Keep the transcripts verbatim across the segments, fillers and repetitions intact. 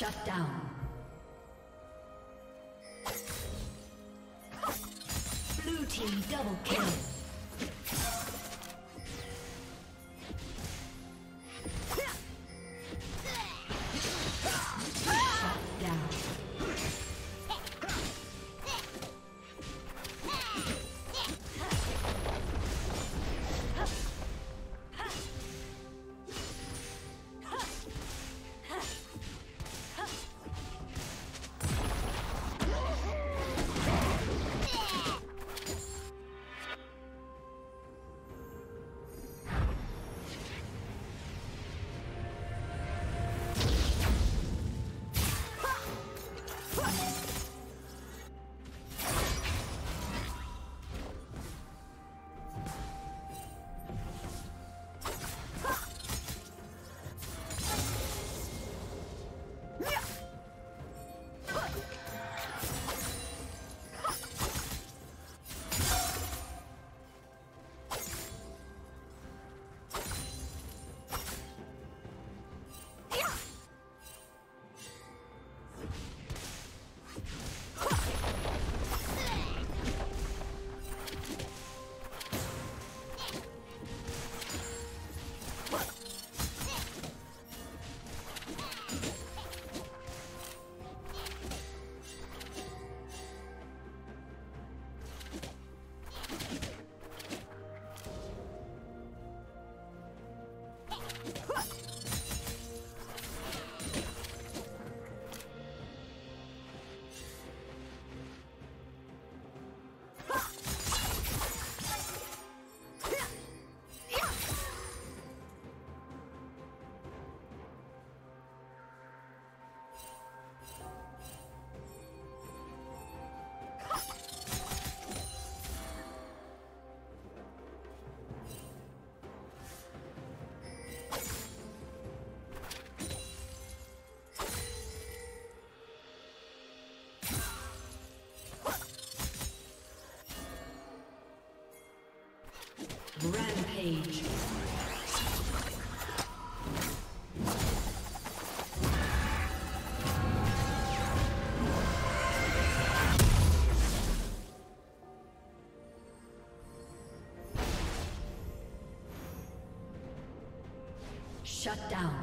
Shut down. Blue team double kill. Shut down.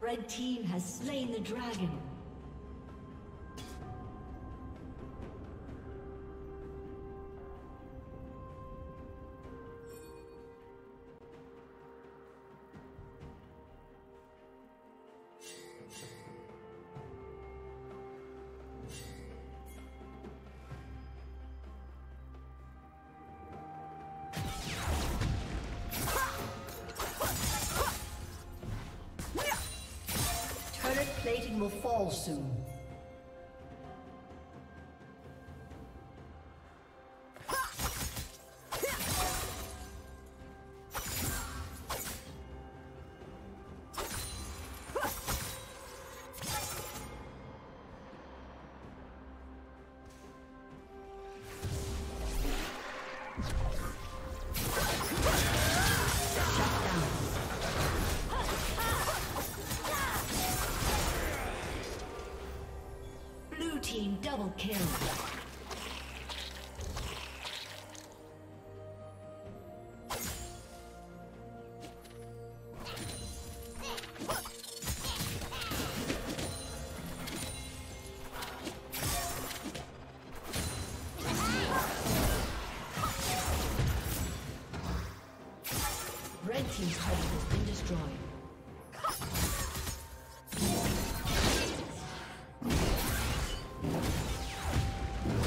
Red team has slain the dragon. Plating will fall soon. Double kill. Red team's turret has been destroyed. Thank you.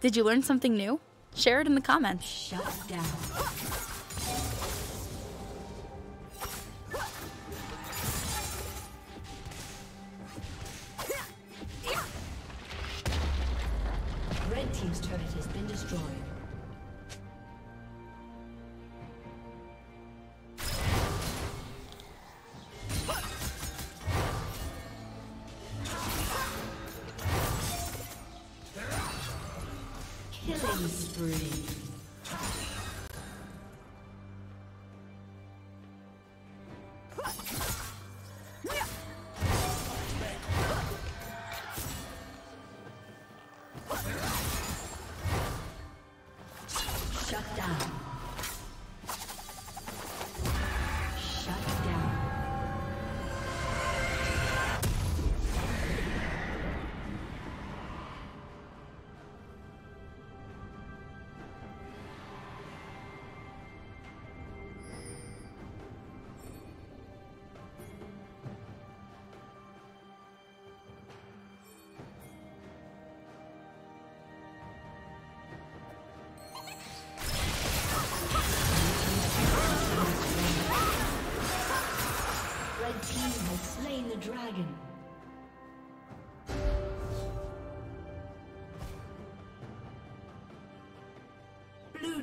Did you learn something new? Share it in the comments. Shut down. Killing spree. Dragon. Blue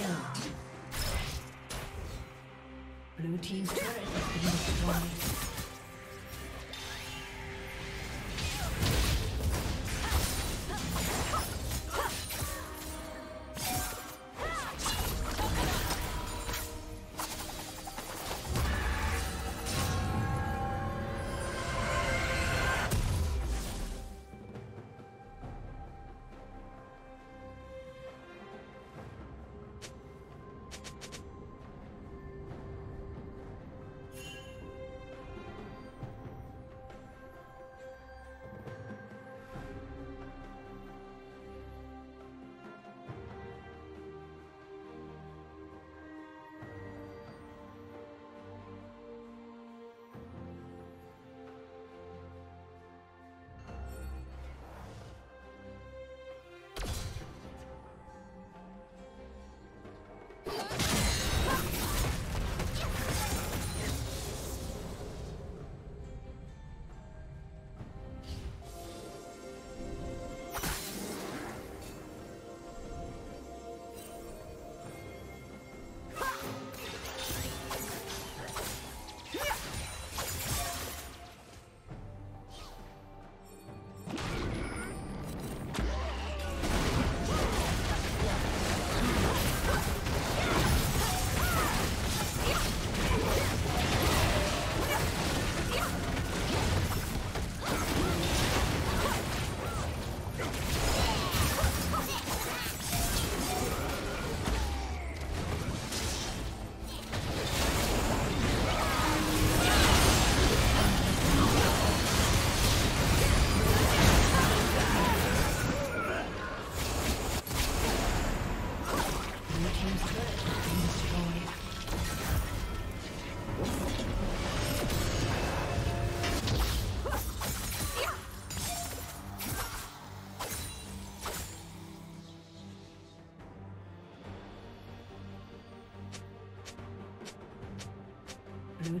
Kill. Blue team's turret has been destroyed. Blue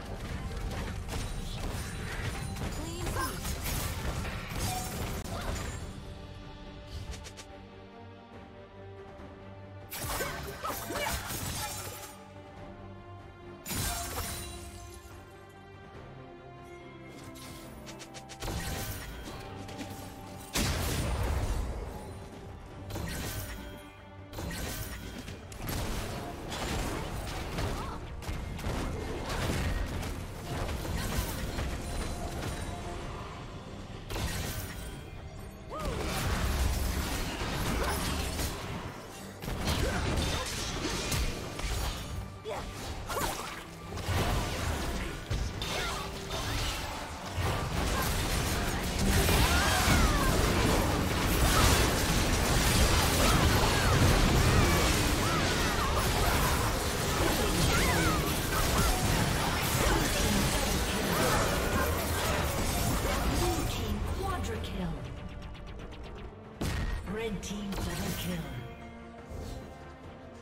destroyed.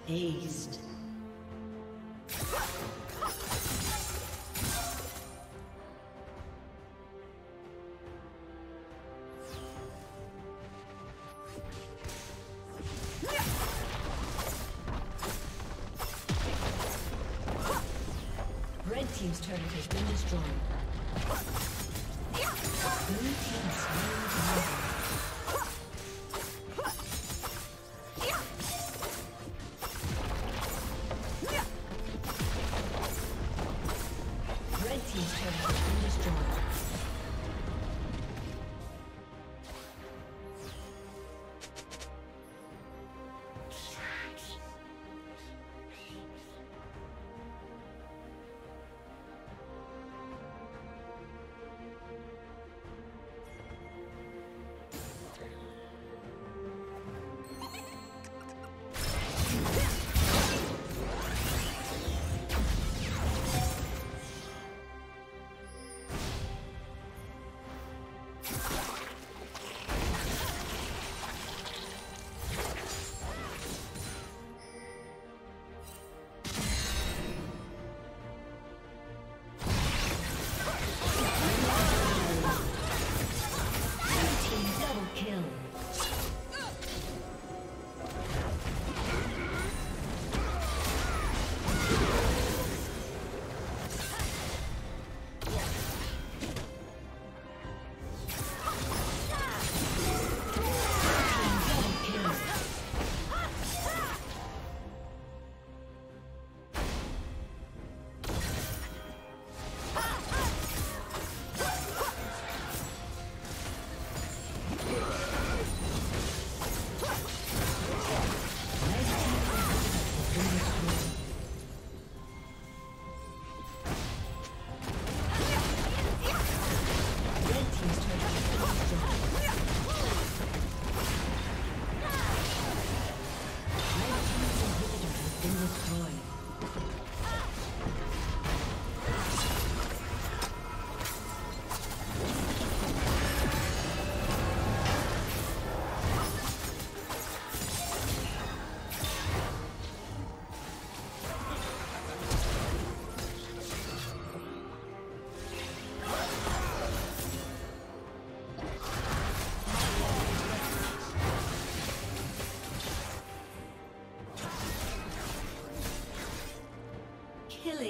Aced. Red team's turret has been destroyed. Blue team's slain.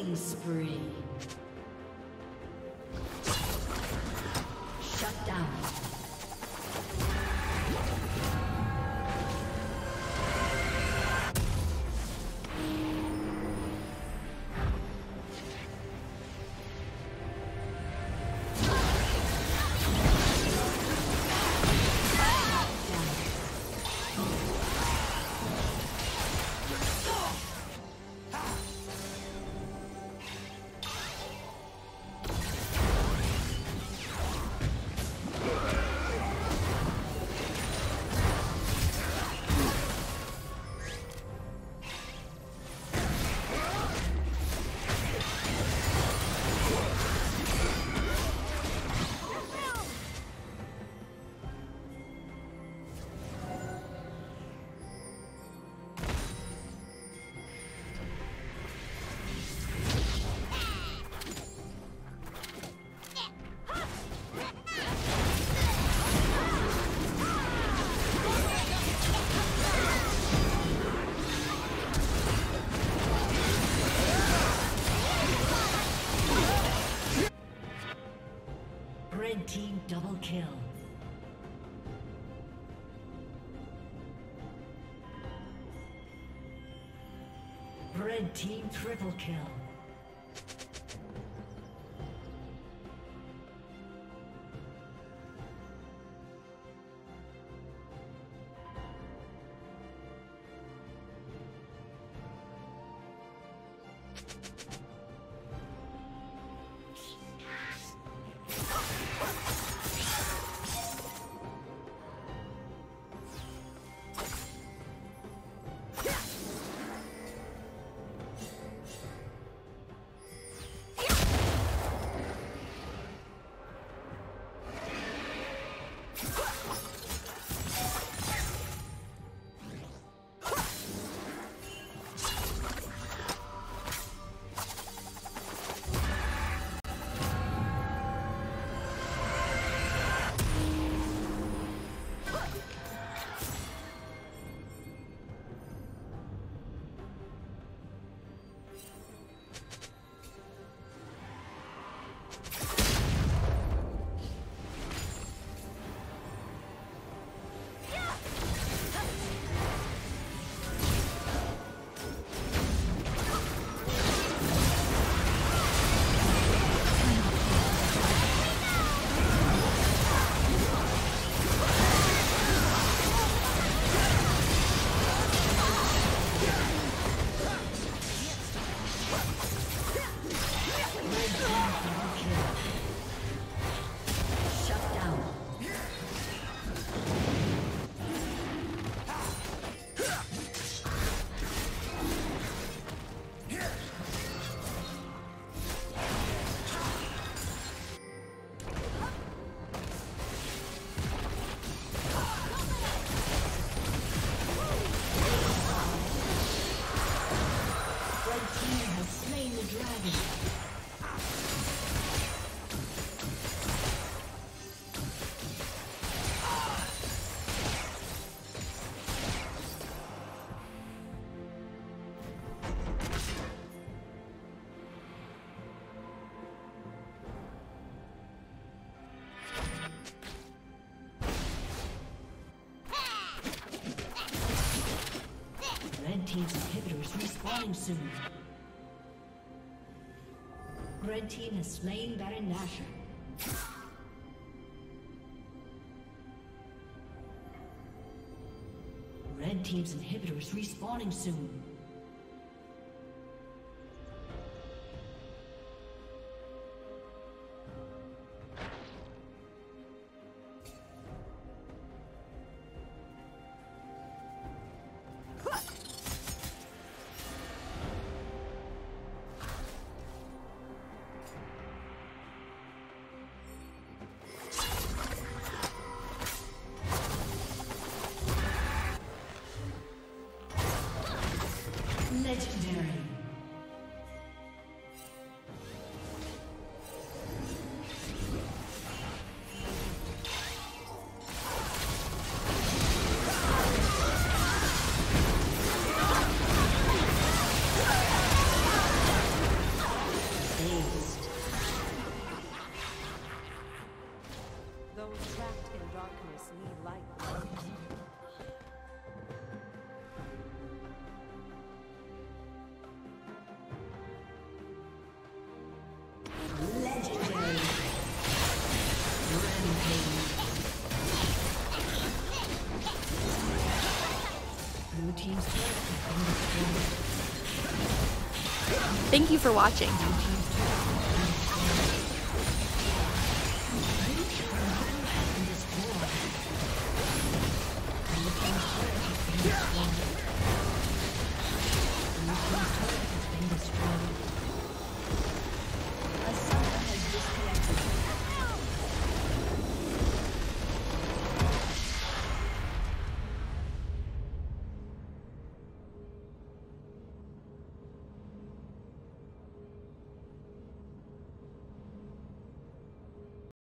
Killing spree. Shut down. Team double kill. Red team triple kill. Team's inhibitors respawning soon. Red team has slain Baron Nashor. Red team's inhibitors respawning soon. darkness need light. Thank you for watching.